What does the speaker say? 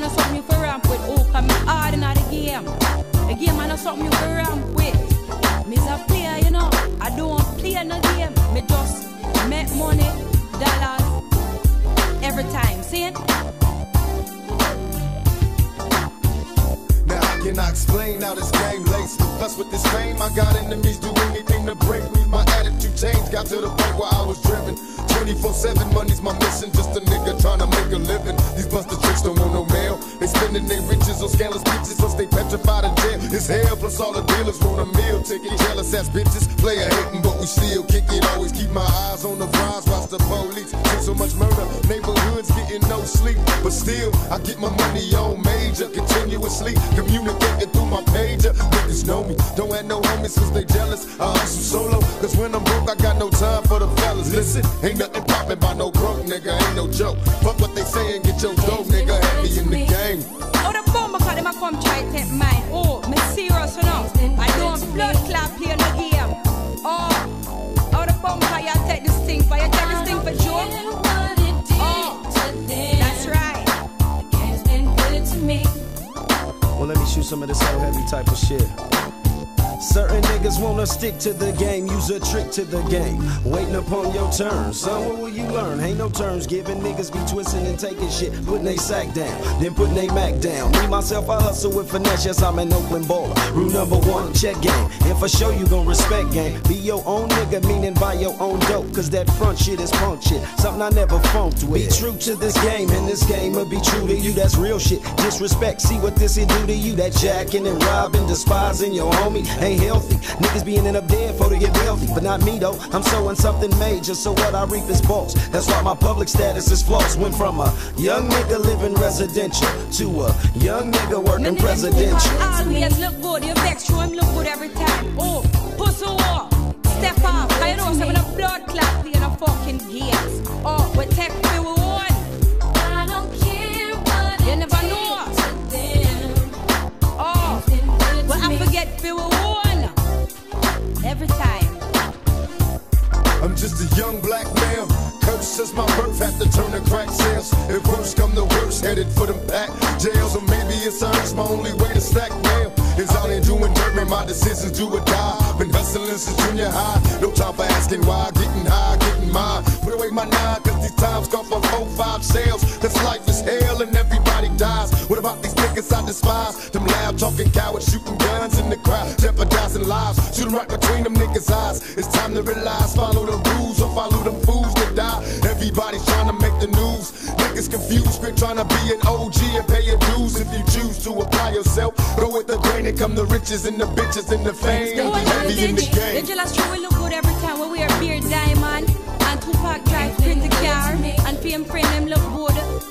man is something you can ramp with. Oh, come hard in the game. The game man is something you can ramp with. Me's a player, you know. I don't play in the game. Me just make money, dollars, every time. See it? Cannot explain how this game lace me. Plus with this fame, I got enemies do anything to break me. My attitude changed, got to the point where I was driven. 24/7, money's my mission. Just a nigga trying to make a living. These busted tricks don't want no mail. They spending their riches on scandalous bitches, so stay petrified in jail. It's hell, plus all the dealers want a meal ticket. Jealous ass bitches, player hating, but we still kick it. Always keep my eyes on the prize, watch the police. See so much murder, neighborhoods getting no sleep. But still, I get my money on major, continuously community. Getting through my pager, niggas know me. Don't have no homies since they jealous. I hustle solo, cause when I'm broke, I got no time for the fellas. Listen, ain't nothing poppin' by no broke nigga, ain't no joke. Fuck what they say and get your dope, nigga. Heavy in the game. Oh, the bomb, I got them, I come try to take mine. Oh, me serious, you know. I don't blood clap here in the game. Oh, the bomb, I take this thing for you, take this thing for joke. Let me shoot some of this whole heavy type of shit. Certain niggas wanna stick to the game, use a trick to the game, waiting upon your turn. Son, what will you learn? Ain't no terms giving, niggas be twisting and taking shit, putting they sack down, then putting they mac down. Me, myself, I hustle with finesse, yes, I'm an Oakland baller. Rule number one, check game, and for sure you gon' respect game. Be your own nigga, meaning buy your own dope, cause that front shit is punk shit, something I never funked with. Be true to this game, and this game'll be true to you, that's real shit. Disrespect, see what this here do to you, that jacking and robbing, despising your homie. Ain't healthy, niggas be ending up dead for to get wealthy, but not me though. I'm sowing something major, so what I reap is false. That's why my public status is false. Went from a young nigga living residential to a young nigga working presidential. Always look good, you vex, show him look good every time. Oh, pussy walk, step up. I know some of the blood clap in a fucking games. Oh, we take me with one. I don't care what you never know. Oh, well I forget me with one. Every time. I'm just a young black male. Cursed since my birth, had to turn to crack sales. If worse come to worse, headed for them back jails. Or maybe it's urge, my only way to stack mail is out and doing dirt, made my decisions do or die. Been hustling since junior high, no time for asking why. Getting high, getting mine. Put away my nine, cause these times come from 4-5 sales. This life is hell and everybody dies. What about these niggas I despise? Them loud talking cowards shooting guns in the crowd, jeopardizing lives, shooting right between them niggas' eyes. It's time to realize, follow the rules or follow them fools that die. Everybody's trying to make the news. Niggas confused, quit trying to be an OG and pay your dues. If you choose to apply yourself, go with the grain and come the riches and the bitches and the fame. It's heavy in the game. The last true, we look good every time when we wear beard diamond. And Tupac drive pretty car. And PM friend them look good.